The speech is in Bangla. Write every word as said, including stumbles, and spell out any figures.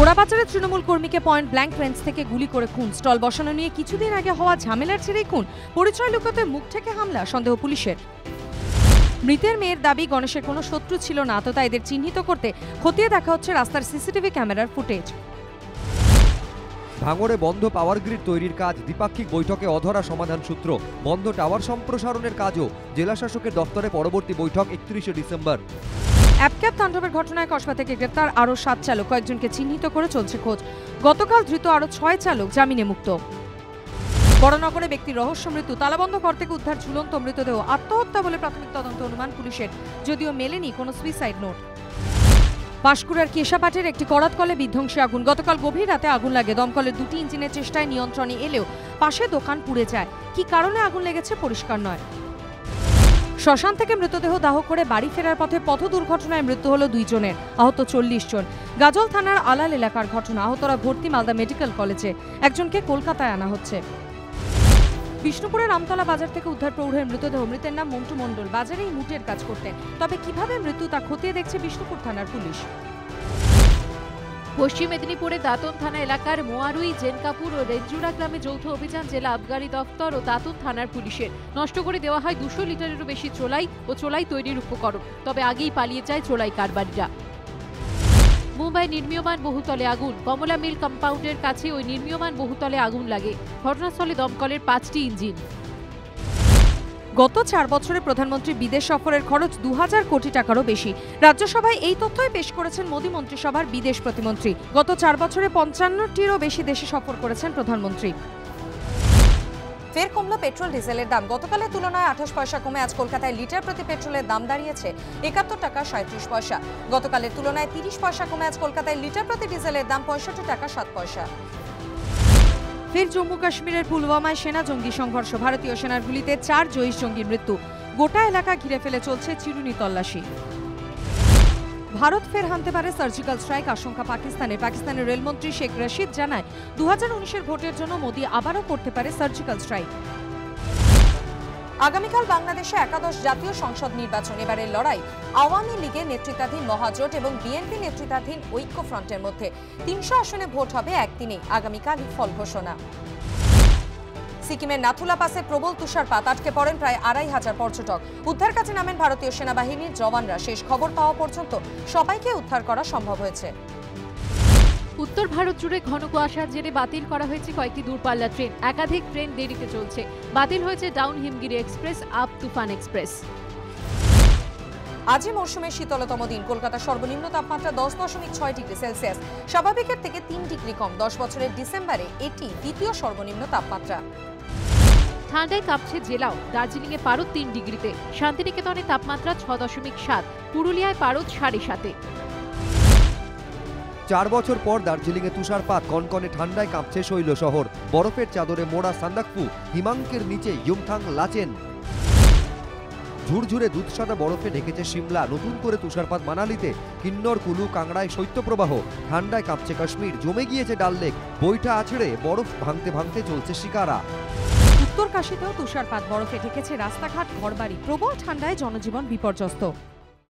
ঘোড়াবাজারে তৃণমূল কর্মীকে পয়েন্ট ব্ল্যাঙ্ক রেঞ্জ থেকে গুলি করে খুন। স্টল বসানো নিয়ে কিছুদিন আগে হওয়া ঝামেলার ছেড়েই খুন, পরিচয় লুকাতে মুখ থেকে হামলা, সন্দেহ পুলিশের। মৃতের মেয়ের দাবি গণেশের কোনো শত্রু ছিল না, তো তাই এদের চিহ্নিত করতে খতিয়ে দেখা হচ্ছে রাস্তার সিসিটিভি ক্যামেরার ফুটেজ। ভাঙড়ে বন্ধ পাওয়ার গ্রিড তৈরির কাজ, দ্বিপাক্ষিক বৈঠকে অধরা সমাধান সূত্র। বন্ধ টাওয়ার সম্প্রসারণের কাজও, জেলাশাসকের দপ্তরে পরবর্তী বৈঠক একত্রিশে ডিসেম্বর। অ্যাপক্যাব তাণ্ডবের ঘটনায় কসবা থেকে গ্রেপ্তার আরও সাত চালক, কয়েকজনকে চিহ্নিত করে চলছে খোঁজ। গতকাল ধৃত আরও ছয় চালক জামিনে মুক্ত। বড়নগরে ব্যক্তির রহস্য মৃত্যু, তালাবন্ধ ঘর থেকে উদ্ধার ঝুলন্ত মৃতদেহ, আত্মহত্যা বলে প্রাথমিক তদন্ত অনুমান পুলিশের, যদিও মেলেনি কোনো সুইসাইড নোট। পাঁশকুড়ার কেশাপাটের একটি করাতকলে বিধ্বংসী আগুন, গতকাল গভীর রাতে আগুন লাগে, দমকলের দুটি ইঞ্জিনের চেষ্টায় নিয়ন্ত্রণে এলেও পাশে দোকান পুড়ে যায়, কি কারণে আগুন লেগেছে পরিষ্কার নয়। শ্মশান থেকে মৃতদেহ দাহ করে বাড়ি ফেরার পথে পথ দুর্ঘটনায় মৃত্যু হল দুইজনের, আহত চল্লিশ জন। গাজল থানার আলাল এলাকার ঘটনা, আহতরা ভর্তি মালদা মেডিকেল কলেজে, একজনকে কলকাতায় আনা হচ্ছে। বিষ্ণুপুরের আমতলা বাজার থেকে উদ্ধার প্রৌঢ়ের মৃতদেহ, মৃতের নাম মন্টু মণ্ডল, বাজারেই মুটের কাজ করতেন, তবে কিভাবে মৃত্যু তা খতিয়ে দেখছে বিষ্ণুপুর থানার পুলিশ। পশ্চিম মেদিনীপুরে দাঁতন থানা এলাকার মোয়ারুই, জেনকাপুর ও রেঞ্জুরা গ্রামে যৌথ অভিযান, জেলা আবগারি দপ্তর ও দাঁতন থানার পুলিশের। নষ্ট করে দেওয়া হয় দুশো লিটারেরও বেশি চোলাই ও চোলাই তৈরির উপকরণ, তবে আগেই পালিয়ে যায় চোলাই কারবারিরা। মুম্বাই নির্মীয়মান বহুতলে আগুন, কমলা মিল কম্পাউন্ডের কাছে ওই নির্মীয়মান বহুতলে আগুন লাগে, ঘটনাস্থলে দমকলের পাঁচটি ইঞ্জিন। গত চার বছরে প্রধানমন্ত্রী বিদেশ সফরের খরচ দু হাজার কোটি টাকারও বেশি, রাজ্যসভায় এই তথ্যই পেশ করেছেন মোদী মন্ত্রিসভার বিদেশ প্রতিমন্ত্রী। গত চার বছরে পঞ্চান্নটিরও বেশি দেশে সফর করেছেন প্রধানমন্ত্রী। ফের কমলো পেট্রোল ডিজেলের দাম, গতকালের তুলনায় আঠাশ পয়সা কমে আজ কলকাতায় লিটার প্রতি পেট্রোলের দাম দাঁড়িয়েছে একাত্তর টাকা সাঁইত্রিশ পয়সা। গতকালের তুলনায় তিরিশ পয়সা কমে আজ কলকাতায় লিটার প্রতি ডিজেলের দাম পঁয়ষট্টি টাকা সাত পয়সা। ফের জম্মু কাশ্মীরের পুলওয়ামায় সেনা জঙ্গি সংঘর্ষ, ভারতীয় সেনার গুলিতে চার জয়ী জঙ্গির মৃত্যু, গোটা এলাকা ঘিরে ফেলে চলছে চিরুনি তল্লাশি। ভারত ফের হানতে পারে সার্জিক্যাল স্ট্রাইক, আশঙ্কা পাকিস্তানের। পাকিস্তানের রেলমন্ত্রী শেখ রশিদ জানায় দু হাজার উনিশের ভোটের জন্য মোদী আবারও করতে পারে সার্জিক্যাল স্ট্রাইক। আগামীকাল বাংলাদেশে একাদশ জাতীয় সংসদ নির্বাচন, এবারের লড়াই আওয়ামী লীগের নেতৃত্বাধীন মহাজোট এবং বিএনপি নেতৃত্বাধীন ঐক্য ফ্রন্টের মধ্যে। তিনশো আসনে ভোট হবে একদিনে, আগামীকালই ফল ঘোষণা। সিকিমের নাথুলা পাসে প্রবল তুষারপাত, আটকে পড়েন প্রায় আড়াই হাজার পর্যটক, উদ্ধার কাজে নামেন ভারতীয় সেনাবাহিনীর জওয়ানরা, শেষ খবর পাওয়া পর্যন্ত সবাইকে উদ্ধার করা সম্ভব হয়েছে। উত্তর ভারত জুড়ে ঘন কুয়াশার জেরে বাতিল করা হয়েছে কয়েকটি দূরপাল্লা ট্রেন, একাধিক ট্রেন দেরিতে চলছে, বাতিল হয়েছে down Himgiri express, up Toofan express. আজই মৌসুমের শীতলতম দিন, কলকাতা সর্বনিম্ন তাপমাত্রা দশ দশমিক ছয় ডিগ্রি সেলসিয়াস, স্বাভাবিকের থেকে তিন ডিগ্রি কম, দশ বছরের ডিসেম্বরে এটি দ্বিতীয় সর্বনিম্ন তাপমাত্রা। ঠান্ডায় কাঁপছে জেলাও, দার্জিলিংয়ে পারদ তিন ডিগ্রিতে, শান্তিনিকেতনে তাপমাত্রা ছ দশমিক সাত, পুরুলিয়ায় পারদ সাড়ে সাতে। চার বছর পর দার্জিলিংয়ে তুষারপাত, কনকনে ঠান্ডায় কাঁপছে শৈল শহর, বরফের চাদরে মোড়া সান্দাকফু, হিমাঙ্কের নিচে ইয়ুমথাং লাচেন, ঝুরঝুরে দুধসাদা বরফে ঢেকেছে সিমলা, নতুন করে তুষারপাত মানালিতে, কিন্নর কুলু কাংড়ায় শৈত্যপ্রবাহ, ঠান্ডায় কাঁপছে কাশ্মীর, জমে গিয়েছে ডাল লেক, বইটা আছড়ে বরফ ভাঙতে ভাঙতে চলছে শিকারা। উত্তরকাশীতেও তুষারপাত, বরফে ঢেকেছে রাস্তাঘাট, ঘরবাড়ি, প্রবল ঠান্ডায় জনজীবন বিপর্যস্ত।